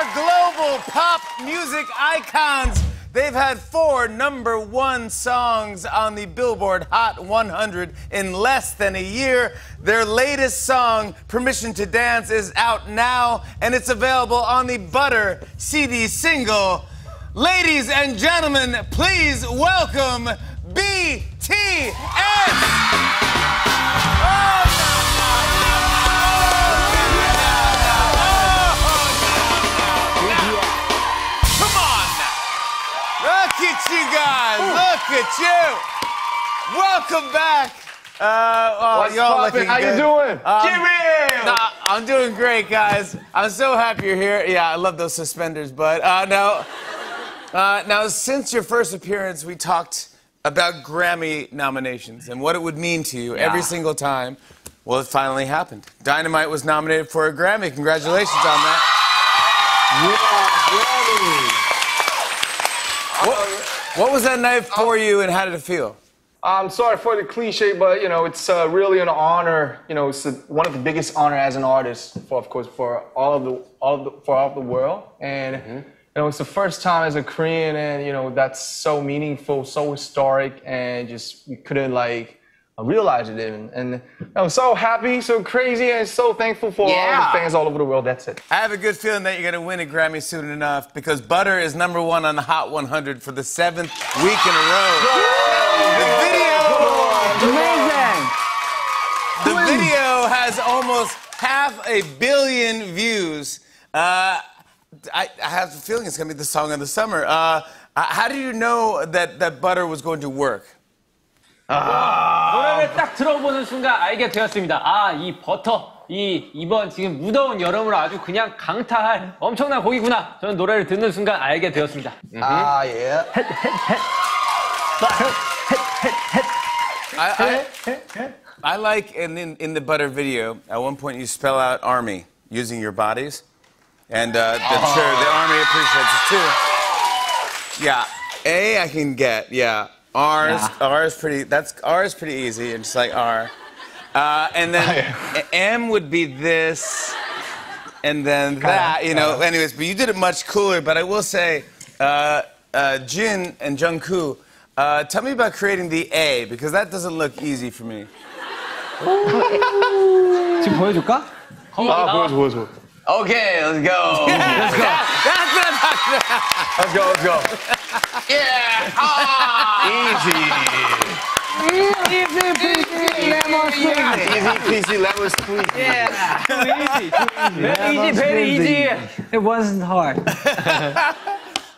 are global pop music icons. They've had 4 number-1 songs on the Billboard Hot 100 in less than a year. Their latest song, Permission to Dance, is out now, and it's available on the Butter CD single. Ladies and gentlemen, please welcome BTS! Oh! You guys, look at you! Welcome back. What's poppin'? How you doing? Jimmy! I'm doing great, guys. I'm so happy you're here. Yeah, I love those suspenders, but now, since your first appearance, we talked about Grammy nominations and what it would mean to you every single time. Well, it finally happened. Dynamite was nominated for a Grammy. Congratulations on that. Yeah, Grammy. What was that night for you, and how did it feel? I'm sorry for the cliche, but you know, it's really an honor. You know, it's one of the biggest honor as an artist, for all of the world. And you know, it's the first time as a Korean, and you know, that's so meaningful, so historic, and just we couldn't like realize it even. And I'm so happy, so crazy, and so thankful for all the fans all over the world. That's it. I have a good feeling that you're gonna win a Grammy soon enough because Butter is #1 on the Hot 100 for the 7th week in a row. The video, amazing. The video has almost 500 million views. I have a feeling it's going to be the song of the summer. How do you know that Butter was going to work? 노래를 딱 들어보는 순간 알게 되었습니다. 아, 이 버터, 이번 지금 무더운 여름으로 아주 그냥 강타할 엄청난 곡이구나. 저는 노래를 듣는 순간 알게 되었습니다. 아, 예. I like in the Butter video, at one point you spell out army using your bodies. And the army appreciates it too. Yeah, A I can get, yeah. R is pretty easy, and just like R. And then M would be this, and then that, you know. Anyways, but you did it much cooler. But I will say, Jin and Jungkook, tell me about creating the A, because that doesn't look easy for me. 지금 보여줄까? 보여줘. Okay, let's go. Yeah, let's go. That's what I'm talking about. Let's go. Yeah. Easy peasy lemon squeeze. Yeah. Too easy. It wasn't hard.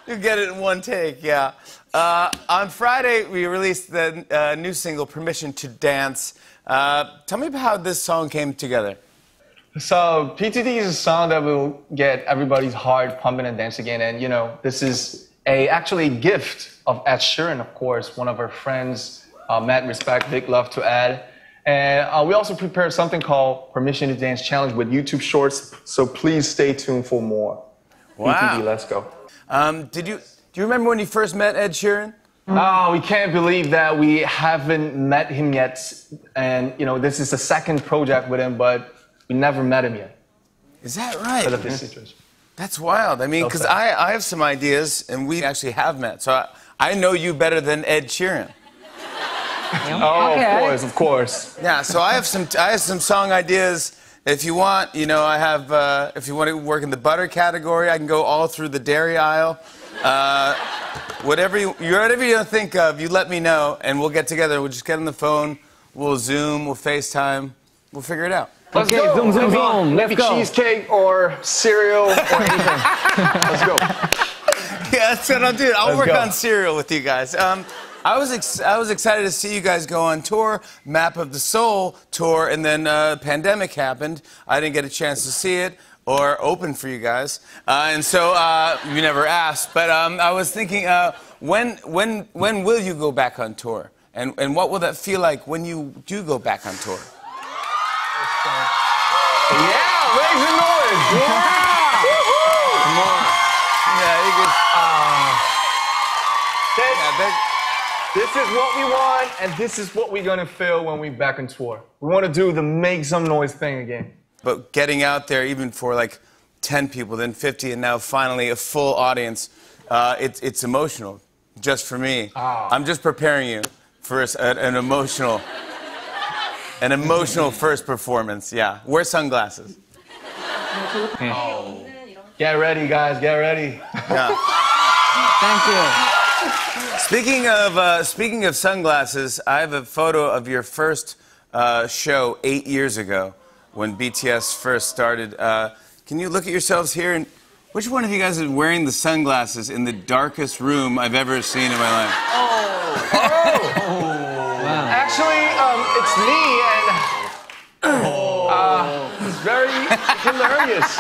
You get it in one take, yeah. On Friday, we released the new single, Permission to Dance. Tell me about how this song came together. So PTD is a song that will get everybody's heart pumping and dancing again. And you know, this is actually a gift of Ed Sheeran, of course, one of our friends. Mad respect, big love to Ed. And we also prepared something called Permission to Dance Challenge with YouTube Shorts. So please stay tuned for more. Wow. PTD, let's go. Do you remember when you first met Ed Sheeran? No, we can't believe that we haven't met him yet. And you know, this is the second project with him, but we never met him yet. Is that right? That's wild. I mean, because I have some ideas, and we actually have met. So I know you better than Ed Sheeran. Oh, okay. Of course. Yeah. So I have some song ideas. If you want, you know, I have. If you want to work in the Butter category, I can go all through the dairy aisle. Whatever you think of, you let me know, and we'll get together. We'll just get on the phone. We'll Zoom. We'll FaceTime. We'll figure it out. Let's go. Zoom, zoom, zoom. Let's go. Cheesecake or cereal or anything. Let's go. Yeah, that's what I'll do. I'll work on cereal with you guys. I was excited to see you guys go on tour, Map of the Soul tour, and then pandemic happened. I didn't get a chance to see it or open for you guys, and so you never asked. But I was thinking, when will you go back on tour, and what will that feel like when you do go back on tour? Yeah, make some noise! Yeah! Woo-hoo! Come on. Yeah, you can... This is what we want, and this is what we're gonna feel when we're back on tour. We wanna do the make some noise thing again. But getting out there, even for like 10 people, then 50, and now finally a full audience. It's emotional, just for me. Oh. I'm just preparing you for an emotional first performance, yeah. Wear sunglasses. Oh. Get ready, guys, get ready. Yeah. Thank you. Speaking of sunglasses, I have a photo of your first show 8 years ago when BTS first started. Can you look at yourselves here? And which one of you guys is wearing the sunglasses in the darkest room I've ever seen in my life? Oh! Wow. Actually, it's me, and... it's very hilarious.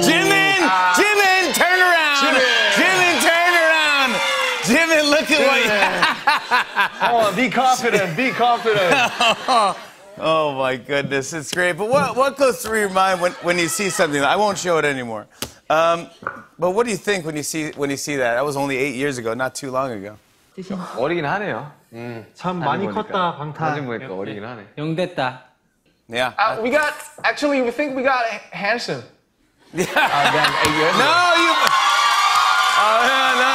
Jimin! Jimin, turn around! Jimin, turn around! Jimin, look at what you... Oh, be confident, be confident. Oh, my goodness, it's great. But what goes through your mind when you see something? I won't show it anymore. But what do you think when you see that? That was only 8 years ago, not too long ago. 어리긴 하네요. 참 많이 컸다, 방탄. 나중 보니까 어리긴 하네. 영됐다. Yeah. We think we got handsome. Yeah. Then 8 years ago. No, you... No.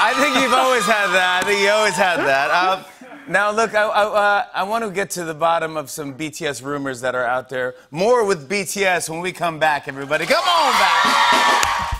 I think you've always had that. I think you always had that. Now, look, I want to get to the bottom of some BTS rumors that are out there. More with BTS when we come back, everybody. Come on back.